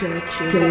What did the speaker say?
Searching.